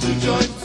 to join.